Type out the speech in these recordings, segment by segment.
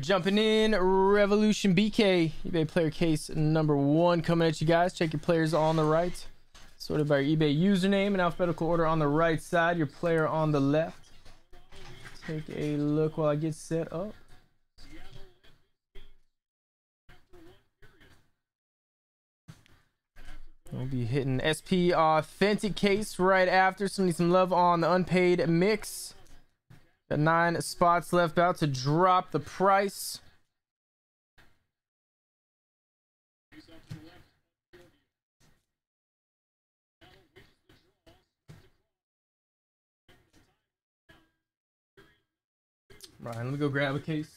Jumping in, Revolution BK, eBay player case number 1 coming at you guys. Check your players on the right, sorted by your eBay username in alphabetical order on the right side, your player on the left. Take a look while I get set up. We'll be hitting SP Authentic case right after. So need some love on the unpaid mix. Got 9 spots left, about to drop the price. Right, let me go grab a case.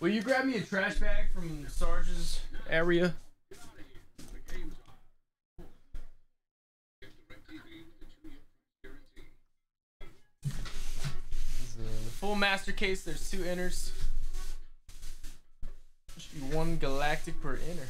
Will you grab me a trash bag from Sarge's area? The full master case, there's 2 inners. There should be 1 galactic per inner.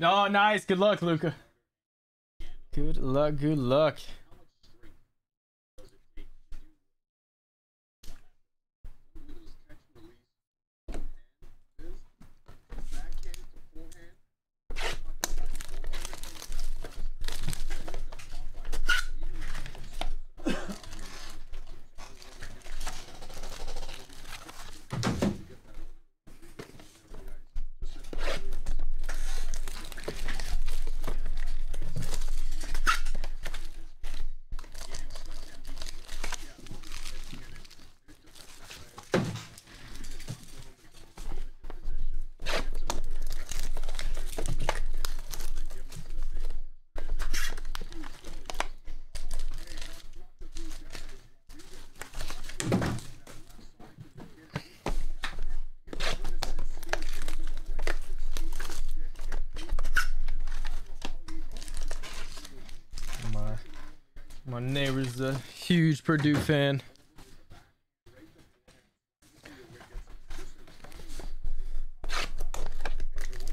No, oh, nice. Good luck, Luka. Good luck. Good luck. My neighbor's a huge Purdue fan.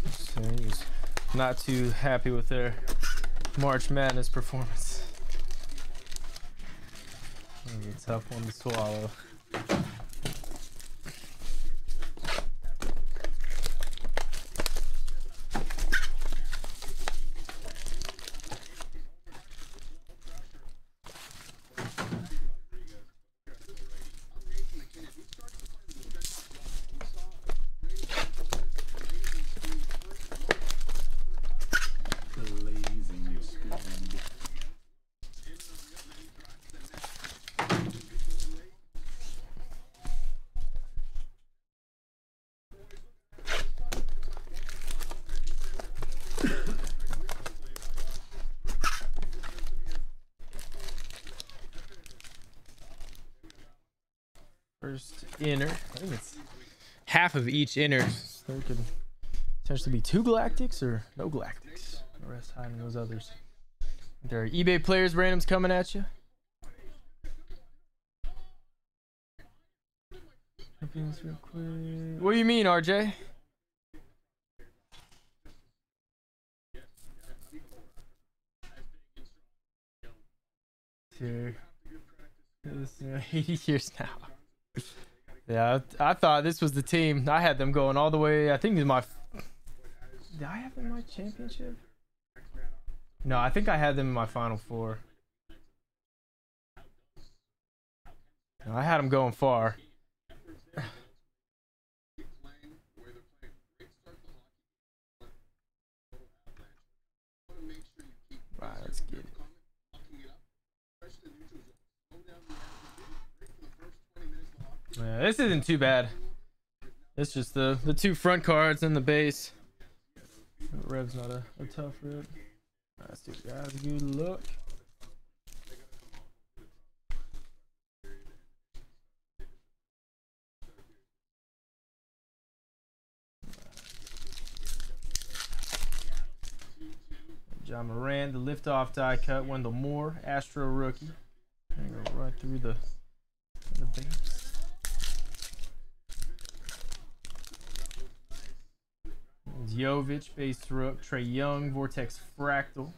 So he's not too happy with their March Madness performance. That'll be a tough one to swallow. First inner, I think it's half of each inner. So there could potentially be 2 Galactics or no Galactics. The rest hiding those others. There are eBay players randoms coming at you. What do you mean, RJ? Here. This is 80 years now. Yeah, I thought this was the team. I had them going all the way. I think did I have them in my championship? No, I think I had them in my Final Four. No, I had them going far. Right, let's get it. Yeah, this isn't too bad. It's just the 2 front cards and the base. Rev's not a tough rib. Let's do guys. Good luck. John Morant, the liftoff die cut. Wendell Moore, Astro rookie. And go right through the base. Jovic, base rook, Trey Young, Vortex Fractal.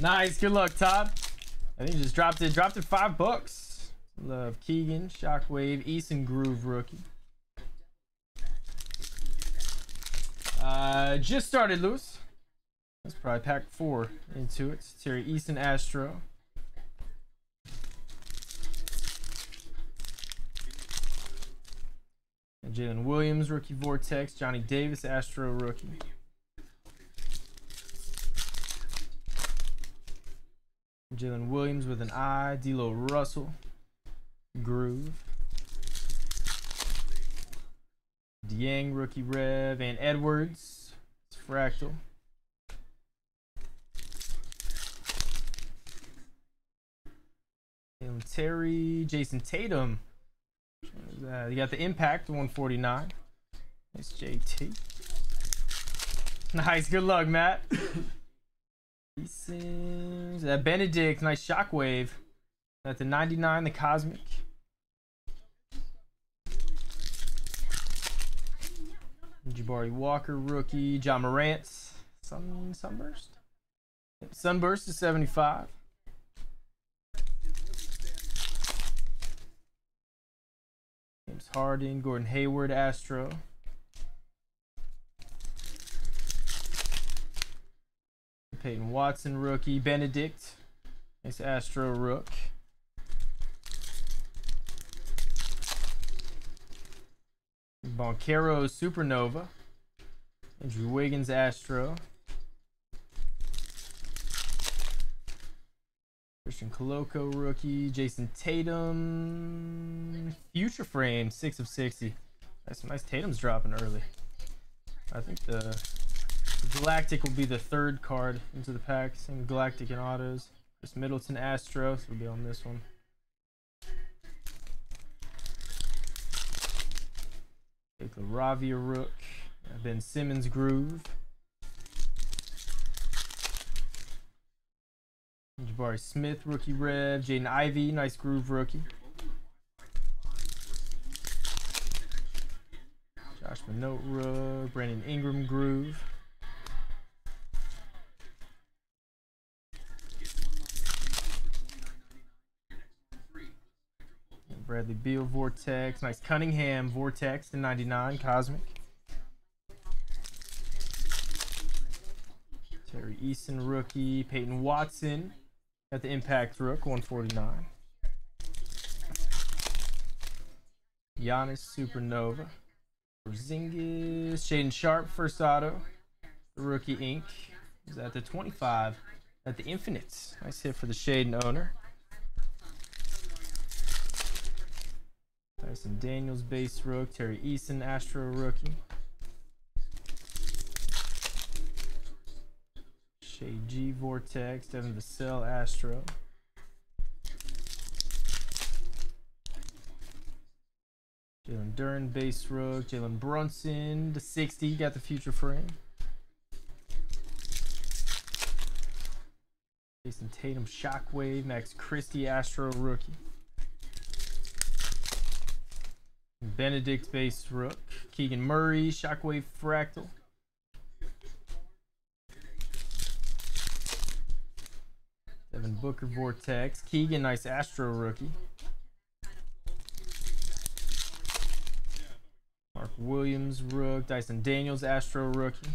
Nice, good luck, Todd. I think he just dropped it $5. Love Keegan, Shockwave, Eason Groove rookie. Just started, Lewis. That's probably pack 4 into it. Tari Eason Astro. Jalen Williams, rookie Vortex. Johnny Davis, Astro rookie. Jalen Williams with an I. D'Lo Russell, Groove. Dieng, rookie Rev. Ann Edwards, Fractal. Jalen Terry, Jason Tatum. You got the impact 149. It's JT. Nice, good luck, Matt. Bennedict, nice shockwave. That's the 99, the cosmic. Jabari Walker, rookie. John Morant, Sunburst. Sunburst is 75. James Harden, Gordon Hayward, Astro. Peyton Watson, rookie. Bennedict. It's Astro, Rook. Boncaro, Supernova. Andrew Wiggins, Astro. Christian Coloco, rookie. Jason Tatum. Future Frame, 6 of 60. That's nice. Tatum's dropping early. I think the Galactic will be the third card into the pack. Same Galactic and autos. Chris Middleton, Astro. So we'll be on this one. Take the Ravia, Rook. Ben Simmons, Groove. Jabari Smith, rookie Rev. Jaden Ivey, nice Groove rookie. Josh Minott, Rook. Brandon Ingram, Groove. Bradley Beal, Vortex. Nice Cunningham, Vortex to 99, Cosmic. Tari Eason, rookie. Peyton Watson at the Impact, Rook, 149. Giannis, Supernova. Porzingis. Shaden Sharp, first auto. The rookie Inc. is at the 25 at the Infinites. Nice hit for the Shaden owner. Dyson Daniels, base Rook. Tari Eason, Astro, rookie. Shay G, Vortex. Devin Vassell, Astro. Jalen Duren, base Rook. Jalen Brunson, the 60. Got the future frame. Jason Tatum, Shockwave. Max Christie, Astro, rookie. Bennedict, base Rook. Keegan Murray, Shockwave, Fractal. Devin Booker, Vortex. Keegan, nice Astro, rookie. Mark Williams, Rook. Dyson Daniels, Astro, rookie.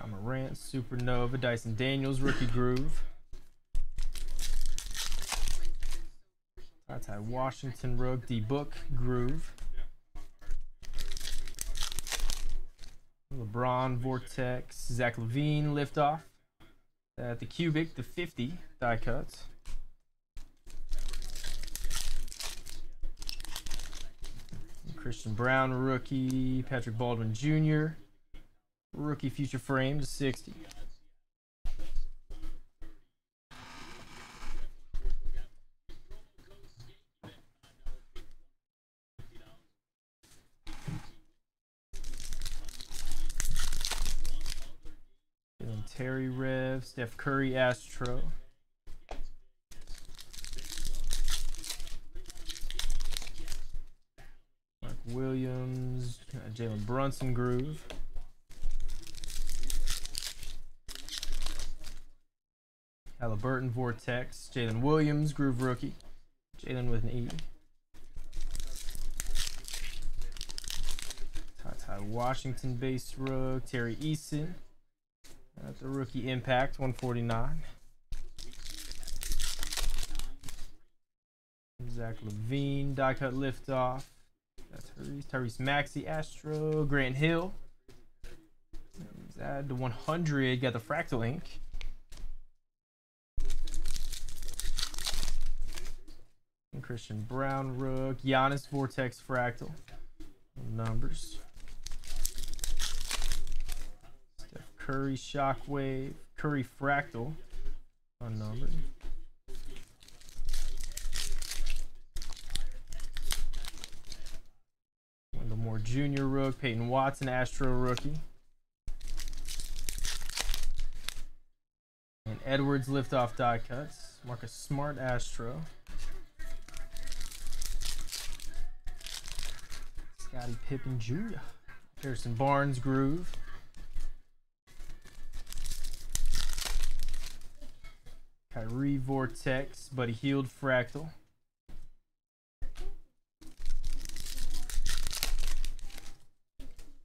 John Morant, Supernova. Dyson Daniels, rookie Groove. Ty Washington, Rook. D Book, Groove. LeBron, Vortex. Zach LaVine, Liftoff. The Cubic, the 50, die cuts. Christian Brown, rookie. Patrick Baldwin Jr., rookie future frame, the 60. Terry, Rev. Steph Curry, Astro. Mark Williams, Jalen Brunson, Groove. Halliburton, Vortex. Jalen Williams, Groove rookie. Jalen with an E. Ty Washington, base Rook. Tari Eason. That's a rookie Impact, 149. Zach LaVine, die cut Liftoff. That's Tyrese Maxey, Astro. Grant Hill. Add to 100, got the Fractal Inc. And Christian Brown, Rook. Giannis, Vortex, Fractal. Numbers. Curry, Shockwave. Curry, Fractal. Unnumbered. Wendell Moore Jr., Rook. Peyton Watson, Astro, rookie. And Edwards, Liftoff, die cuts. Marcus Smart, Astro. Scottie Pippen Jr. Harrison Barnes groove. Kyrie Vortex, Buddy Hield Fractal.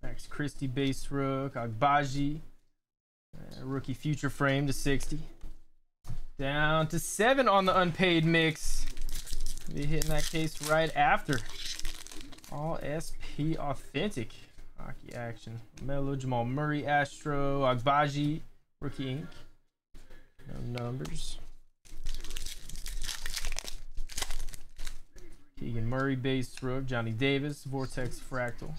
Max Christie Base Rook, Agbaji. Rookie Future Frame /60. Down to 7 on the unpaid mix. Be hitting that case right after. All SP Authentic. Hockey action. Melo, Jamal Murray, Astro, Agbaji, Rookie Ink. No numbers. Keegan Murray Base Rook, Johnny Davis, Vortex Fractal.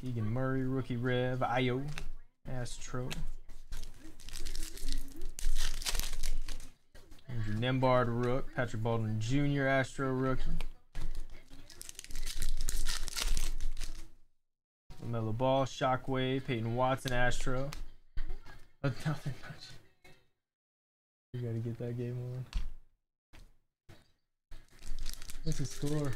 Keegan Murray Rookie Rev, Io, Astro. Andrew Nembhard Rook, Patrick Baldwin Jr. Astro Rookie. LaMelo Ball, Shockwave, Peyton Watson, Astro. Oh, nothing much. We gotta get that game on. What's the score?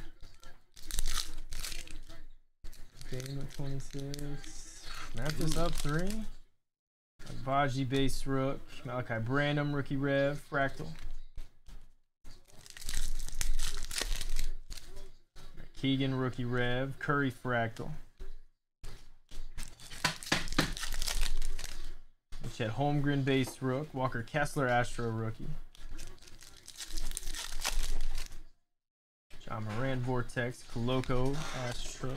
Game at 26. Memphis up 3. Agbaji Base Rook, Malachi Branham, Rookie Rev, Fractal. Keegan Rookie Rev, Curry Fractal. Chet Holmgren Base Rook, Walker Kessler Astro Rookie, John Morant Vortex, Koloko Astro,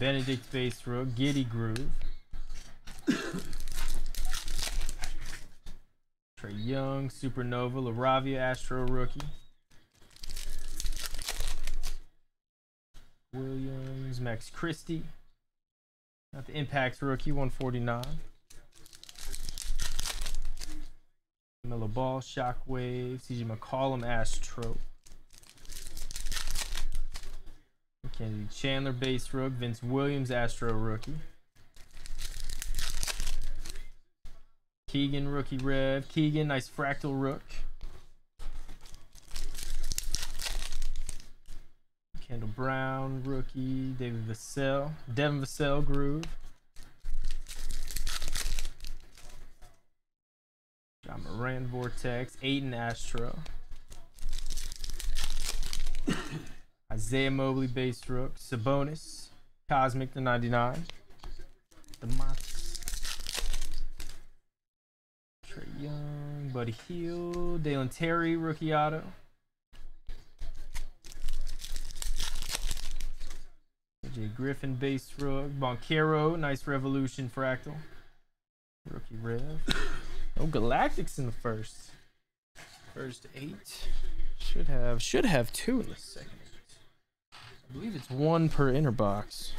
Bennedict Base Rook, Giddy Groove, Trae Young Supernova, LaRavia Astro Rookie, Williams, Max Christie. Not the Impacts Rookie, 149. Melo Ball, Shockwave, CJ McCollum, Astro. Kennedy Chandler, Base Rook, Vince Williams, Astro Rookie. Keegan, Rookie Rev. Keegan, nice Fractal Rook. Kendall Brown, Rookie, David Vassell, Devin Vassell Groove. John Moran Vortex, Aiden Astro. Isaiah Mobley Base Rook, Sabonis, Cosmic /99. Trae Young, Buddy Hield, Jalen Terry, Rookie Auto. J. Griffin Base Rook, Banchero, nice Revolution Fractal. Rookie Rev. Oh, Galactics in the first. First 8. Should have 2 in the second 8. I believe it's 1 per inner box.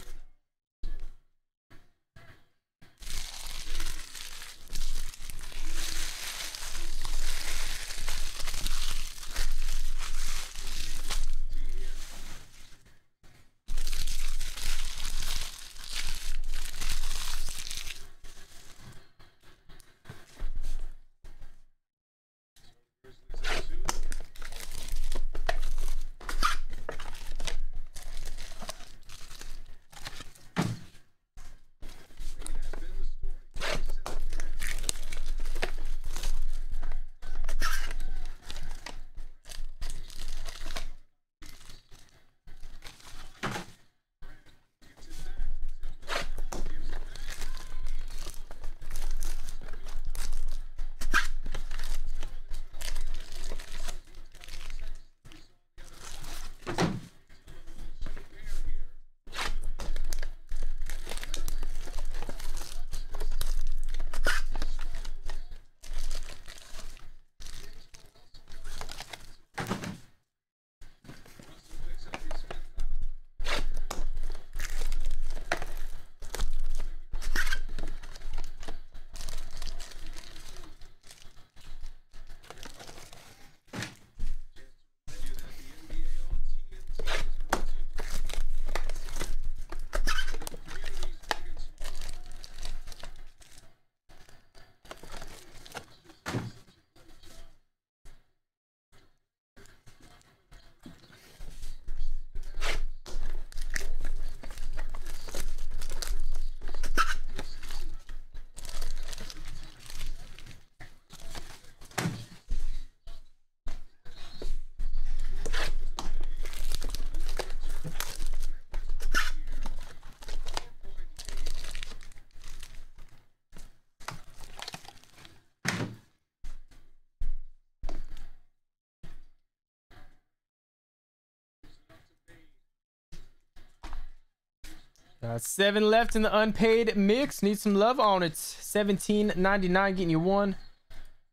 Got seven left in the unpaid mix. Need some love on it. $17.99 getting you one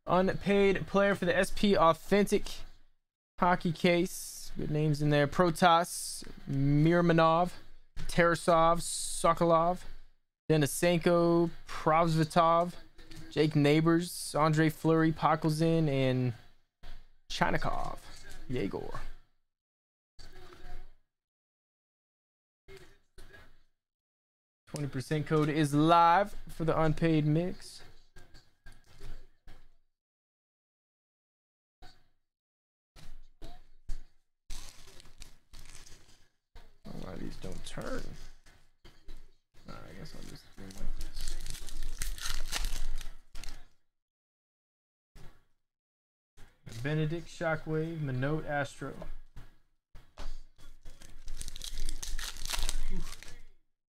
unpaid player for the SP Authentic hockey case. Good names in there. Protas, Mirmanov, Tarasov, Sokolov, Denisenko, Provzvatov, Jake Neighbors, Andre Fleury, Pokelzin, and Chynikov, Yegor. $20% code is live for the unpaid mix. A lot of these don't turn. All right, I guess I'll just do it like this. Bennedict, Shockwave, Minot, Astro.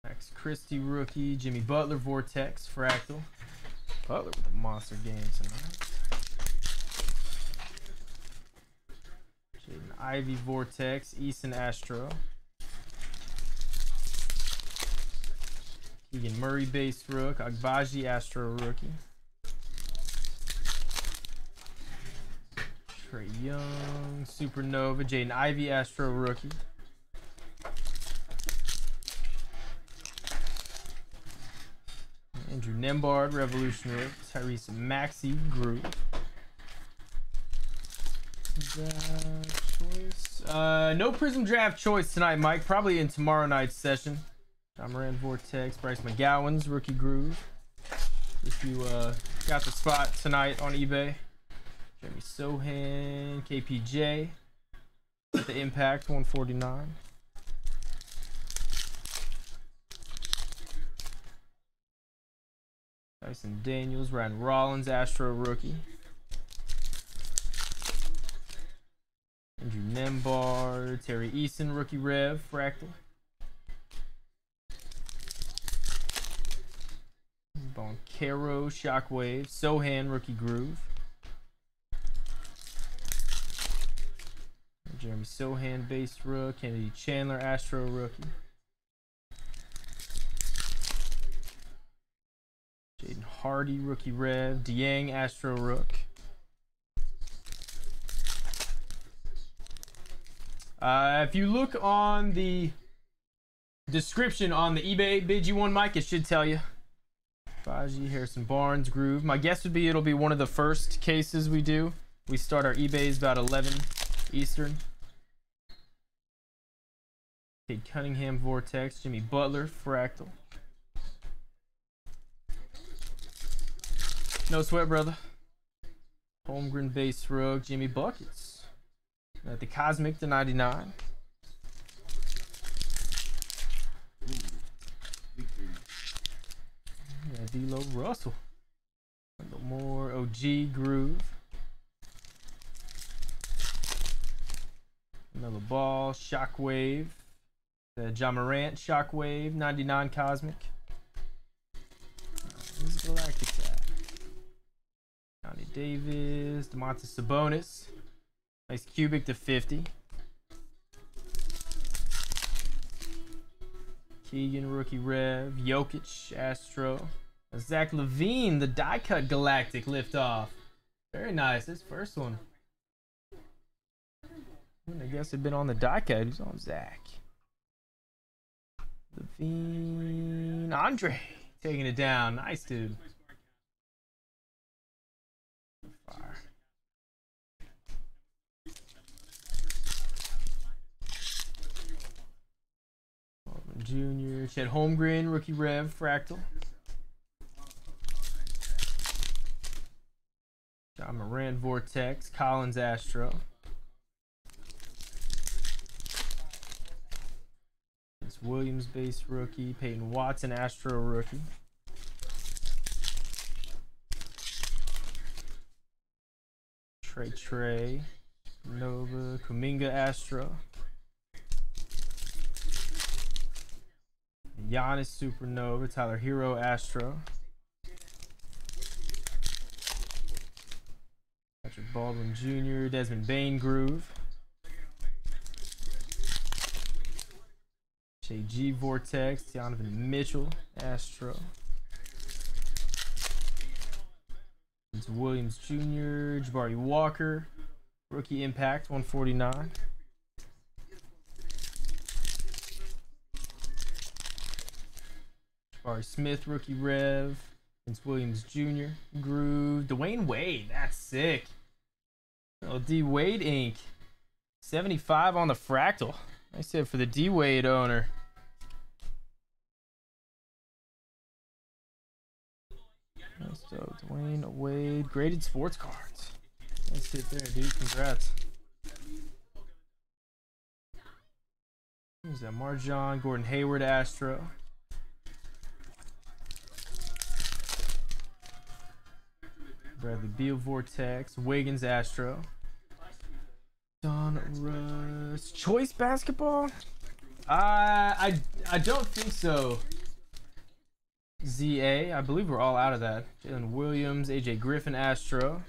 Max Christie, rookie. Jimmy Butler, Vortex, Fractal. Butler with a monster game tonight. Jaden Ivey, Vortex. Eason, Astro. Keegan Murray, base rook. Agbaji, Astro, rookie. Trey Young, Supernova. Jaden Ivey, Astro, rookie. Andrew Nembhard, Revolutionary. Tyrese Maxey, Groove. Choice. No Prism Draft choice tonight, Mike. Probably in tomorrow night's session. John Morant, Vortex. Bryce McGowan's, Rookie Groove. If you got the spot tonight on eBay. Jeremy Sohan, KPJ. The Impact, 149. Dyson Daniels, Ryan Rollins, Astro rookie. Andrew Nembhard, Tari Eason, rookie rev, Fractal. Boncaro, Shockwave, Sohan, rookie groove. Jeremy Sohan, base rook. Kennedy Chandler, Astro rookie. Jaden Hardy, rookie rev. Dieng, Astro rook. If you look on the description on the eBay bid you won, Mike, it should tell you. Faji, Harrison Barnes, Groove. My guess would be it'll be one of the first cases we do. We start our eBays about 11 Eastern. Cade Cunningham, Vortex. Jimmy Butler, Fractal. No sweat, brother. Holmgren, base rug. Jimmy Buckets. At the Cosmic, the 99. Yeah, D'Lo Russell. Wendell Moore, OG, Groove. Melo Ball, Shockwave. The John Morant, Shockwave, 99 Cosmic. Who's Galactic at? Johnny Davis, DeMontis Sabonis. Nice cubic to 50. Keegan, rookie rev. Jokic, Astro. Zach LaVine, the die cut Galactic liftoff. Very nice, this first one. I guess it'd been on the die cut. He's on Zach. LaVine. Andre taking it down. Nice, dude. Fire. Junior. Chet Holmgren, rookie rev, Fractal. John Morant, Vortex. Collins, Astro. Vince Williams, base rookie. Peyton Watson, Astro rookie. Trey, Nova, Kuminga, Astro. Giannis, Supernova. Tyler Hero, Astro. Patrick Baldwin Jr., Desmond Bain, Groove. JG Vortex, Donovan Mitchell, Astro. Vince Williams Jr., Jabari Walker, rookie impact, 149. Jabari Smith, rookie rev. Vince Williams Jr., Groove. Dwayne Wade, that's sick. Oh, D Wade Inc. 75 on the fractal. Nice hit for the D Wade owner. Nice job, Dwayne Wade. Graded sports cards. Nice hit there, dude. Congrats. Who's that? Marjon, Gordon Hayward, Astro. Bradley Beal, Vortex, Wiggins, Astro. Don Russ, choice basketball? I don't think so. ZA, I believe we're all out of that. Jalen Williams, AJ Griffin, Astro.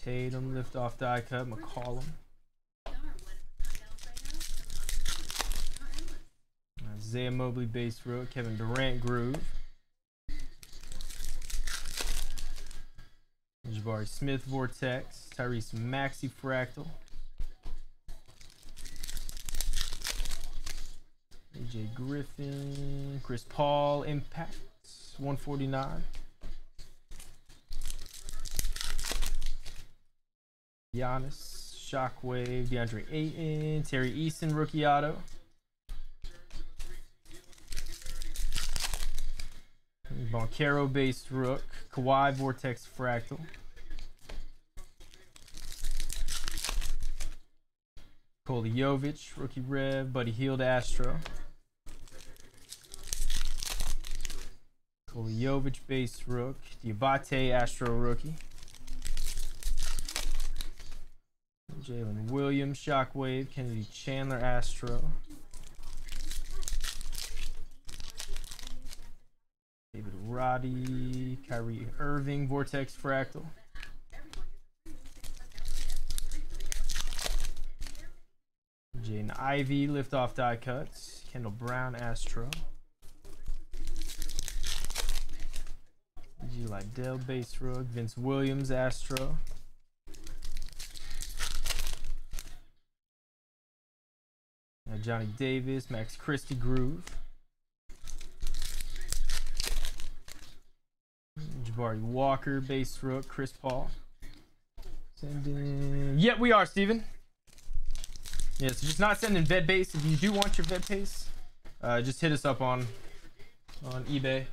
Tatum, lift off die cut, McCollum. Isaiah Mobley, base road, Kevin Durant, groove. Jabari Smith, Vortex, Tyrese Maxey, fractal. AJ Griffin, Chris Paul, impact, 149. Giannis, Shockwave, DeAndre Ayton, Tari Eason, rookie auto. Boncaro based rook, Kawhi Vortex fractal. Nikola Jovic, rookie rev, Buddy Hield, Astro. Nikola Jovic based rook, Diabate, Astro rookie. Jalen Williams, Shockwave, Kennedy Chandler, Astro. David Roddy, Kyrie Irving, Vortex fractal. Jaden Ivey, lift off die cuts. Kendall Brown, Astro. G. Liddell, base rug. Vince Williams, Astro. Johnny Davis, Max Christie, groove. Jabari Walker, base rook, Chris Paul. Sending. Yep, we are, Steven. Yeah, so just not sending vet base. If you do want your vet base, just hit us up on eBay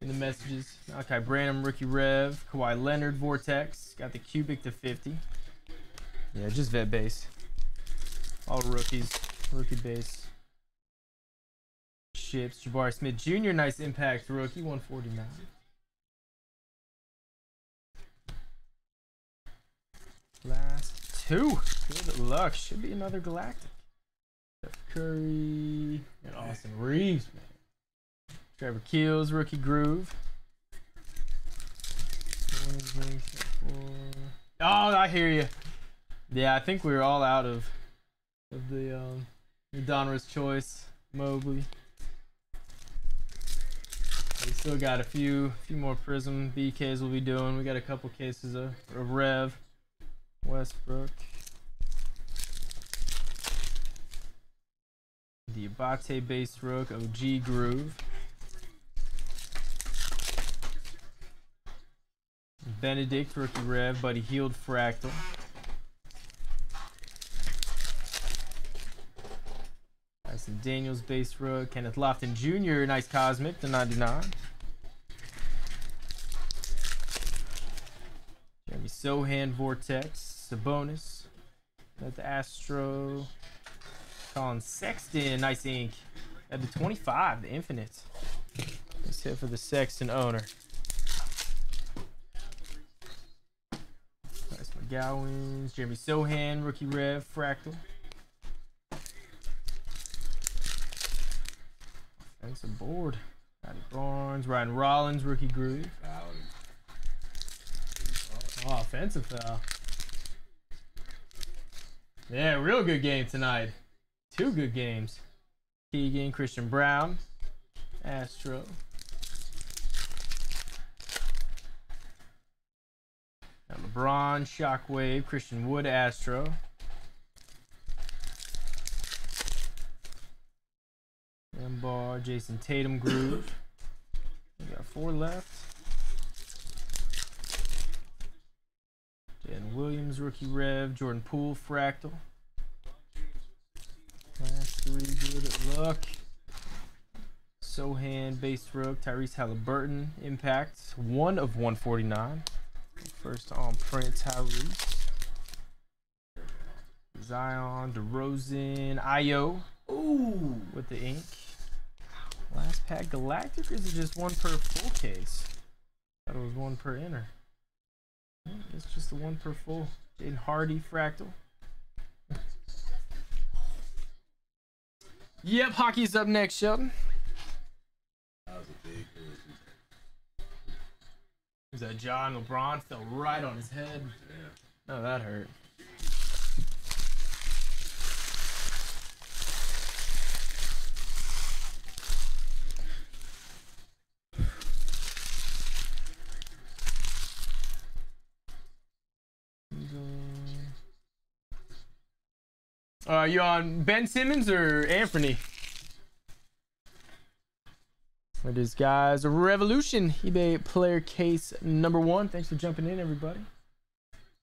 in the messages. Okay, Branham, rookie rev, Kawhi Leonard, Vortex. Got the cubic to 50. Yeah, just vet base. All rookies, rookie base. Chips, Jabari Smith Jr., nice impact rookie, 149. Last two. Good luck. Should be another Galactic. Steph Curry and Austin Reeves, man. Trevor Keels, rookie groove. Oh, I hear you. Yeah, I think we were all out of the Donruss choice Mobley. We still got a few more Prism BKs we'll be doing. We got a couple cases of Rev, Westbrook, the Abate base rook, OG groove, Bennedict rookie Rev, Buddy Hield fractal. Dyson Daniels, base rook. Kenneth Lofton Jr., nice cosmic, the 99. Jeremy Sohan, Vortex. Sabonis. That's the Astro. Colin Sexton, nice ink. At the 25, the Infinite. Let's hit for the Sexton owner. Nice McGowans. Jeremy Sohan, rookie rev, fractal. Defensive board. Scotty Barnes, Ryan Rollins, rookie groove. Oh, offensive foul. Yeah, real good game tonight. Two good games. Keegan, Christian Brown, Astro. Now LeBron, Shockwave, Christian Wood, Astro. Embar, Jason Tatum, Groove. We got four left. Jalen Williams, Rookie Rev, Jordan Poole, Fractal. Last three, good luck. Sohan, Base Rook, Tyrese Halliburton, Impact. 1/149. First on print, Tyrese. Zion, DeRozan, Io. Ooh, with the ink. Last pack, Galactic, or is it just one per full case? I thought it was one per inner. It's just the one per full. Jaden Hardy, Fractal. Yep, hockey's up next, Sheldon. That was a big move. Was that John LeBron? Fell right on his head. Yeah. Oh, that hurt. Are you on Ben Simmons or Anthony? It is, guys, a Revolution eBay player case number 1. Thanks for jumping in, everybody.